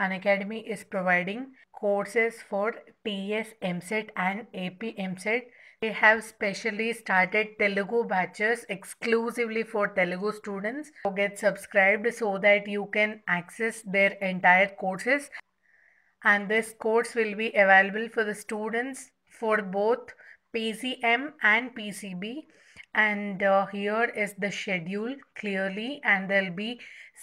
Unacademy is providing courses for TSMSET and APMSET. They have specially started Telugu batches exclusively for Telugu students. So get subscribed so that you can access their entire courses. And this course will be available for the students for both PCM and PCB. And here is the schedule clearly, and there will be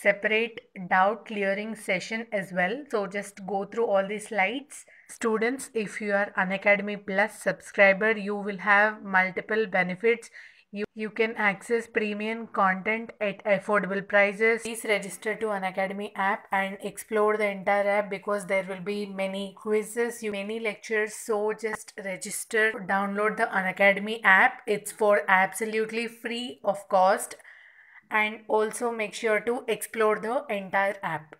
separate doubt clearing session as well. So just go through all the slides. Students, if you are Unacademy Plus subscriber, you will have multiple benefits. You can access premium content at affordable prices. Please register to Unacademy app and explore the entire app, because there will be many quizzes, many lectures. So just register, download the Unacademy app. It's for absolutely free of cost. And also make sure to explore the entire app.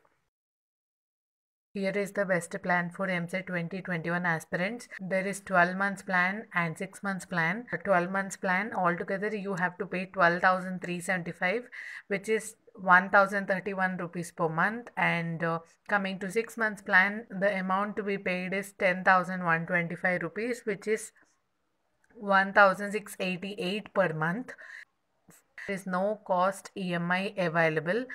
Here is the best plan for MCA 2021 aspirants. There is 12 months plan and 6 months plan. The 12 months plan altogether you have to pay 12,375, which is 1,031 rupees per month, and coming to 6 months plan, the amount to be paid is 10,125 rupees, which is 1,688 per month. There is no cost EMI available.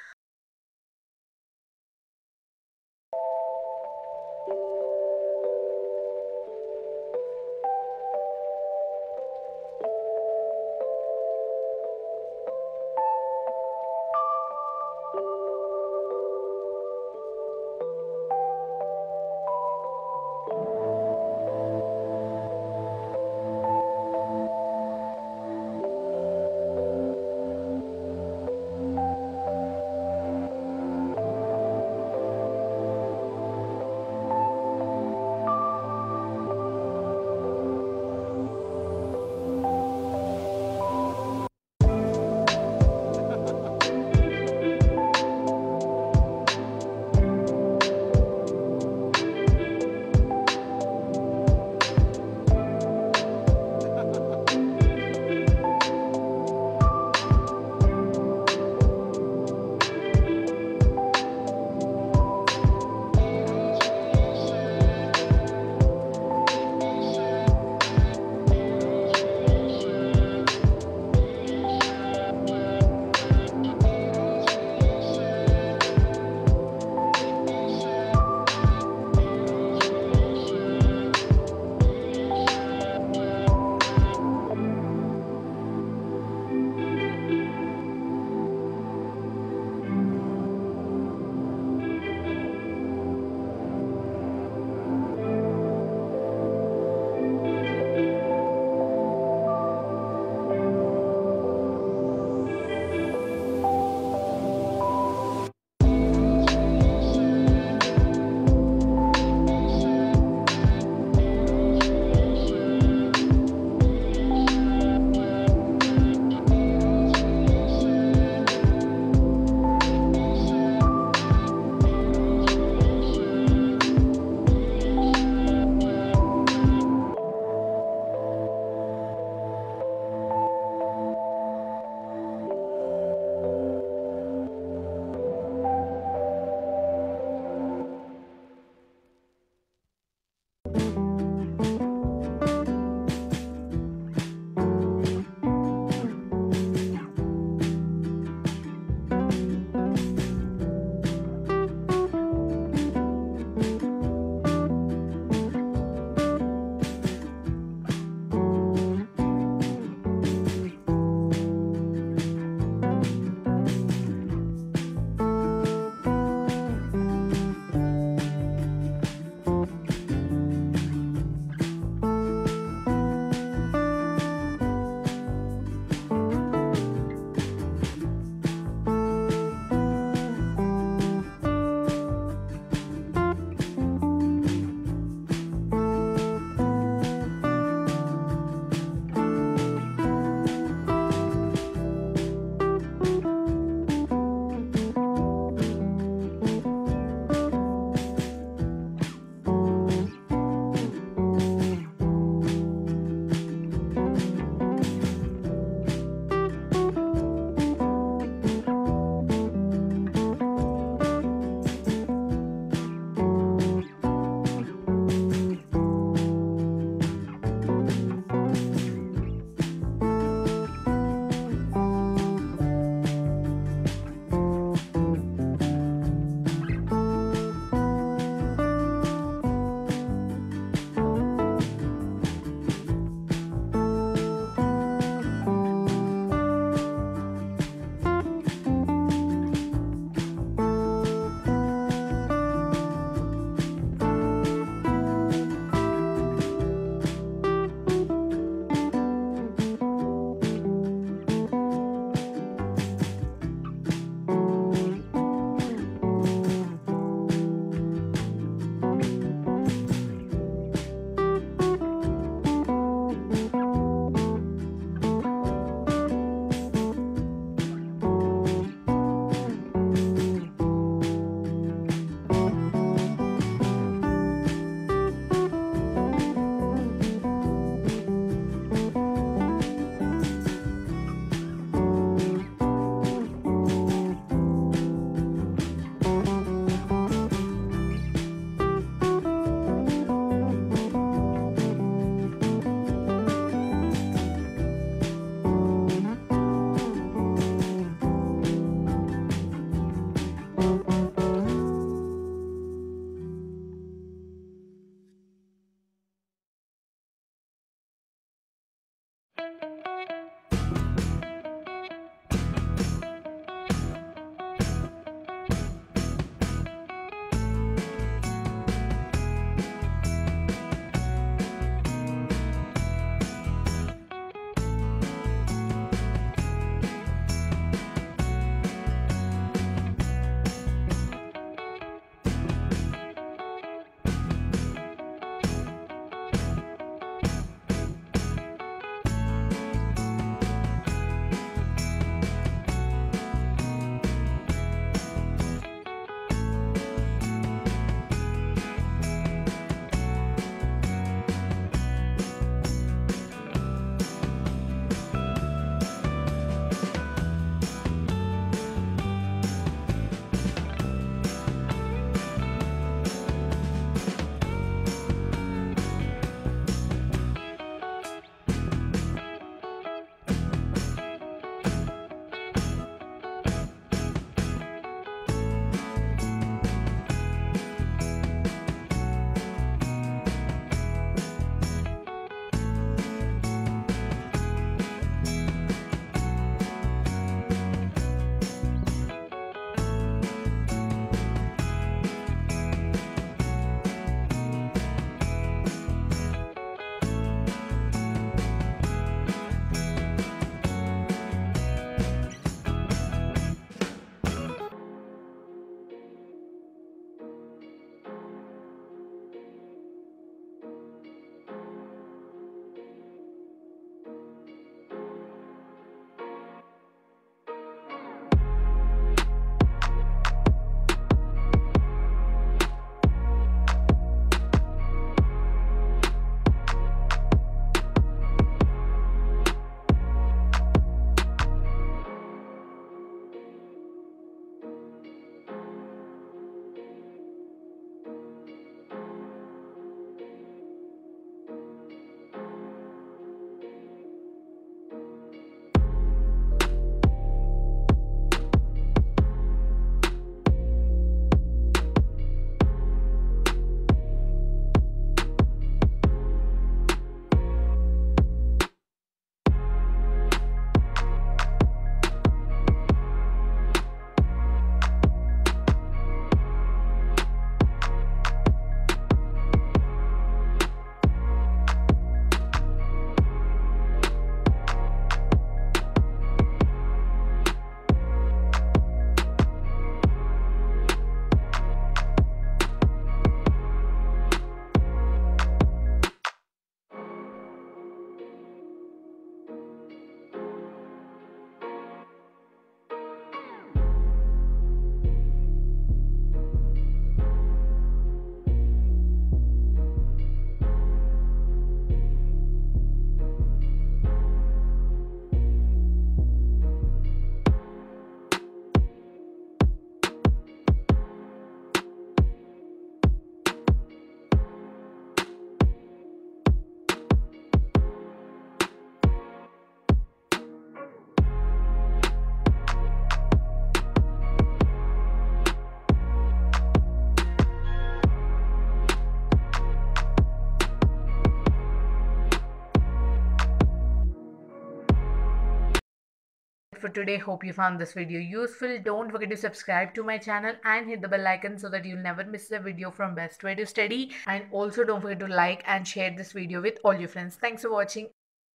for today. Hope you found this video useful. Don't forget to subscribe to my channel and hit the bell icon so that you'll never miss a video from Best Way to Study. And also don't forget to like and share this video with all your friends. Thanks for watching.